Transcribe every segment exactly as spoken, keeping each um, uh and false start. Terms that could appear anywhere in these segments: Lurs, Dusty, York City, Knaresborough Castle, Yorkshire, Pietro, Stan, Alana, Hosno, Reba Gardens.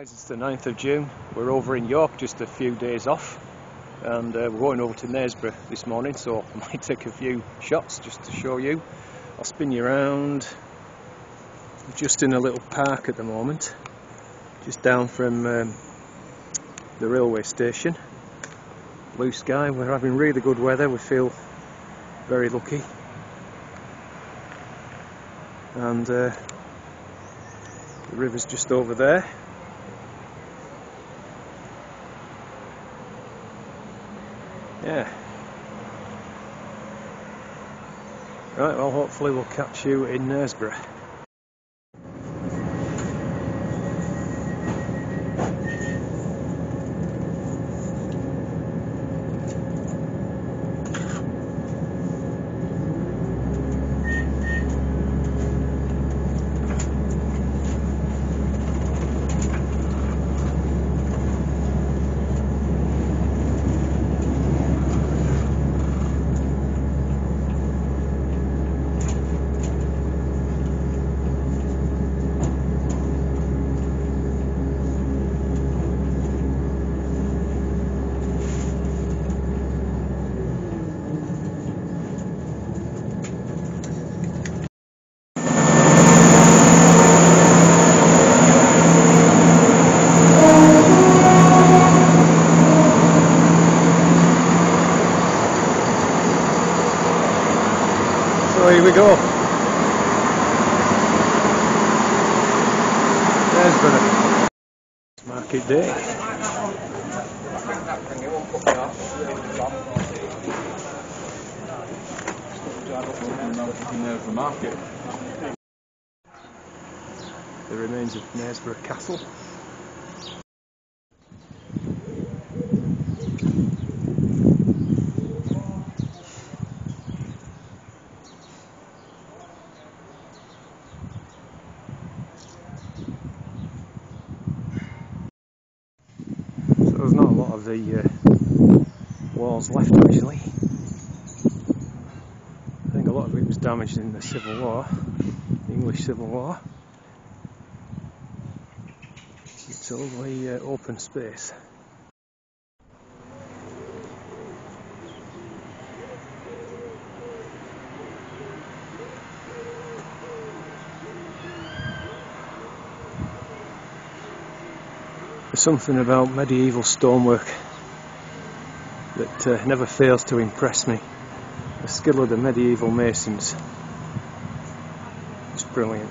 It's the ninth of June, we're over in York, just a few days off, and uh, we're going over to Knaresborough this morning, so I might take a few shots just to show you. I'll spin you around. We're just in a little park at the moment, just down from um, the railway station. Blue sky, we're having really good weather, we feel very lucky. And uh, the river's just over there. Yeah. Right, well, hopefully we'll catch you in Knaresborough. Here we go. Knaresborough. It's market day. The remains of Knaresborough Castle. There's not a lot of the uh, walls left actually. I think a lot of it was damaged in the Civil War, the English Civil War. It's a lovely uh, open space. There's something about medieval stonework that uh, never fails to impress me. The skill of the medieval masons is brilliant.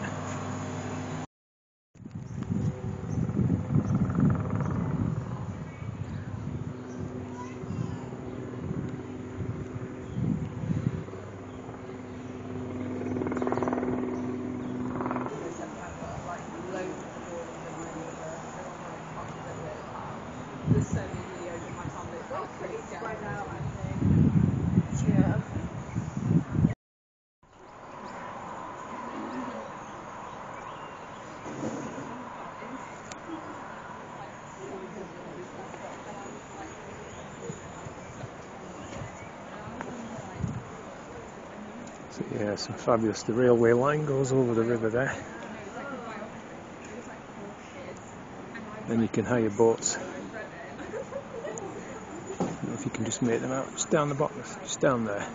So yeah, it's fabulous. The railway line goes over the river there. Then you can hire boats. I don't know if you can just make them out. Just down the bottom, just down there.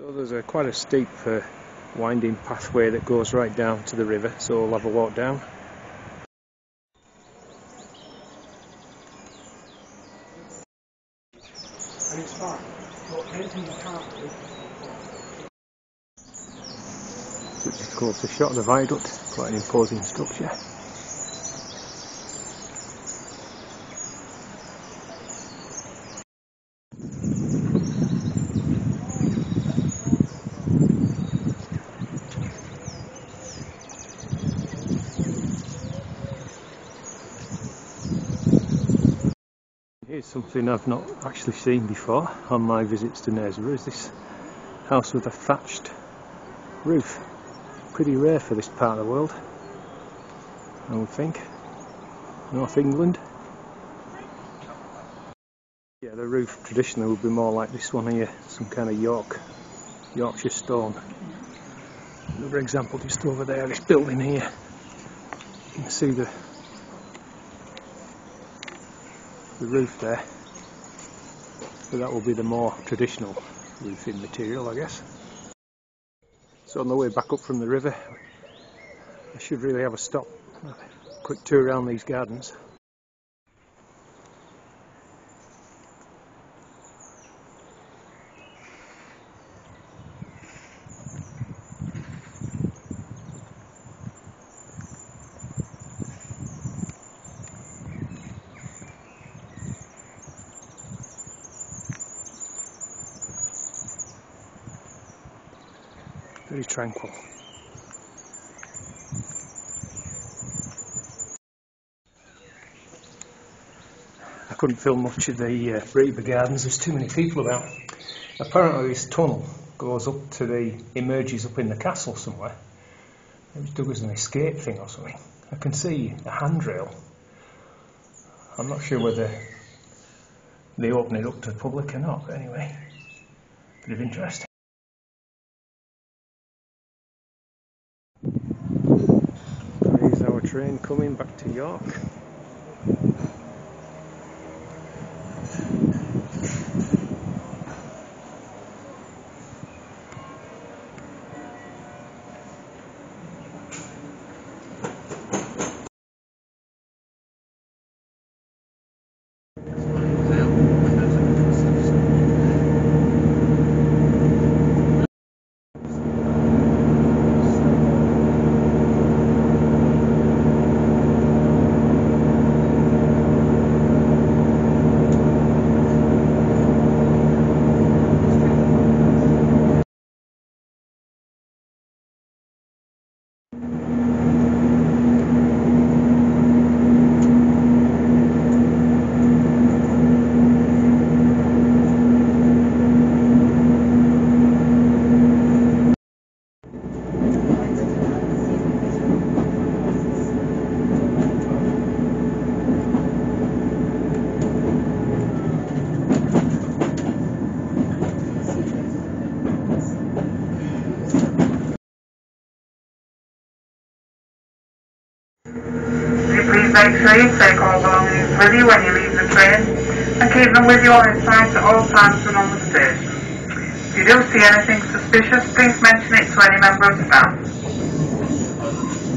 So there's a, quite a steep uh, winding pathway that goes right down to the river, so we'll have a walk down. And it's fine. So just close the shot of the viaduct, quite an imposing structure. Here's something I've not actually seen before on my visits to Knaresborough, is this house with a thatched roof. Pretty rare for this part of the world, I would think. North England. Yeah, the roof traditionally would be more like this one here, some kind of York, Yorkshire stone. Another example just over there, this building here. You can see the the roof there, but that will be the more traditional roofing material, I guess. So on the way back up from the river, I should really have a stop, a quick tour around these gardens. Very tranquil. I couldn't film much of the uh, Reba Gardens, there's too many people about. Apparently this tunnel goes up to the, emerges up in the castle somewhere. It was dug as an escape thing or something. I can see a handrail. I'm not sure whether they open it up to the public or not, but anyway, bit of interest. There's our train coming back to York. Make sure you take all belongings with you when you leave the train and keep them with you on inside at all times and on the station. If you do see anything suspicious, please mention it to any member of staff.